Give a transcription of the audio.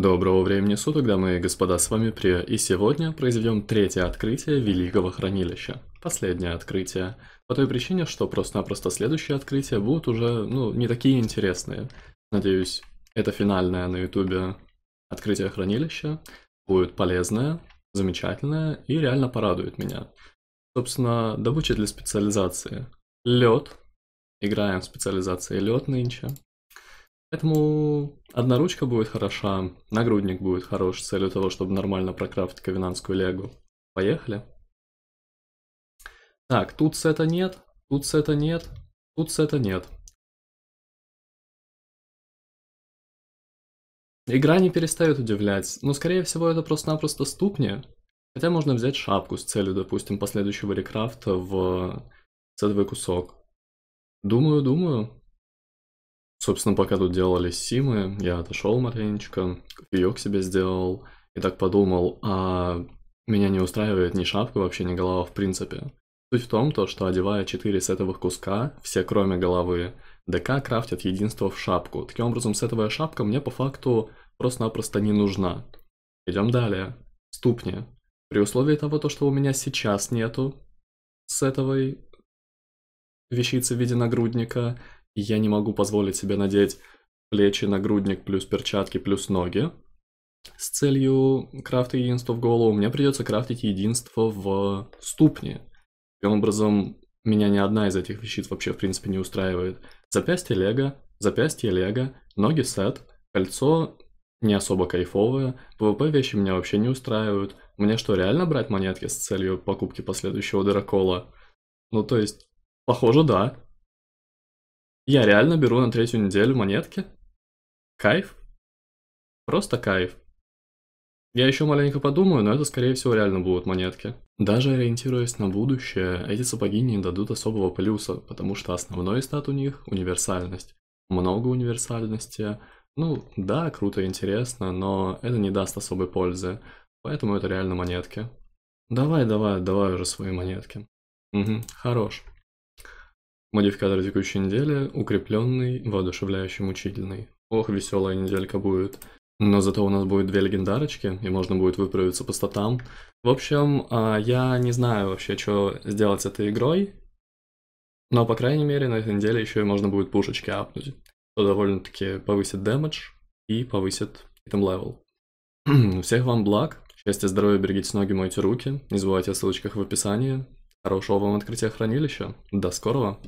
Доброго времени суток, дамы и господа, с вами Приаа, и сегодня произведем третье открытие Великого Хранилища. Последнее открытие. По той причине, что просто-напросто следующие открытия будут уже, не такие интересные. Надеюсь, это финальное на Ютубе открытие Хранилища будет полезное, замечательное и реально порадует меня. Собственно, добыча для специализации. Лед. Играем в специализации лед нынче. Поэтому одна ручка будет хороша, нагрудник будет хорош с целью того, чтобы нормально прокрафтить ковенантскую легу. Поехали. Так, тут сета нет, тут сета нет, тут сета нет. Игра не перестает удивлять, но скорее всего это просто-напросто ступни. Хотя можно взять шапку с целью, допустим, последующего рекрафта в сетовый кусок. Думаю. Собственно, пока тут делали симы, я отошел маленечко, кофеек себе сделал и так подумал, а меня не устраивает ни шапка, вообще ни голова в принципе. Суть в том, что одевая 4 сетовых куска, все кроме головы, ДК крафтят единство в шапку. Таким образом, сетовая шапка мне по факту просто-напросто не нужна. Идем далее. Ступни. При условии того, что у меня сейчас нету сетовой вещицы в виде нагрудника, я не могу позволить себе надеть плечи, нагрудник, плюс перчатки, плюс ноги. С целью крафта единства в голову мне придется крафтить единство в ступни. Таким образом, меня ни одна из этих вещиц вообще в принципе не устраивает. Запястье лего, ноги сет, кольцо не особо кайфовое, ПвП вещи меня вообще не устраивают. Мне что, реально брать монетки с целью покупки последующего дырокола? Ну то есть, похоже, да. Я реально беру на третью неделю монетки. Кайф. Просто кайф. Я еще маленько подумаю, но это скорее всего реально будут монетки. Даже ориентируясь на будущее, эти сапоги не дадут особого плюса, потому что основной стат у них — универсальность. Много универсальности. Да, круто, интересно, но это не даст особой пользы. Поэтому это реально монетки. Давай уже свои монетки. Угу, хорош. Модификатор текущей недели укрепленный, воодушевляющий, мучительный. Ох, веселая неделька будет. Но зато у нас будет 2 легендарочки, и можно будет выправиться по статам. В общем, я не знаю вообще, что сделать с этой игрой. Но, по крайней мере, на этой неделе еще и можно будет пушечки апнуть. Что довольно-таки повысит дэмэдж и повысит итем-левел. Всех вам благ. Счастья, здоровья, берегите ноги, мойте руки. Не забывайте о ссылочках в описании. Хорошего вам открытия хранилища. До скорого.